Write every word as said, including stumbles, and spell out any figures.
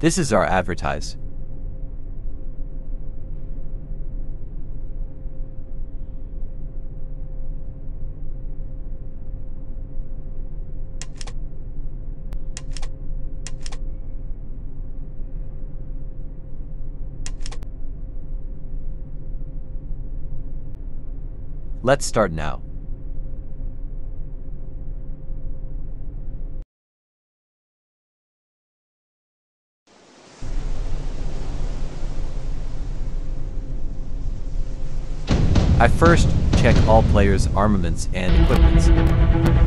This is our advertise. Let's start now. I first check all players' armaments and equipments.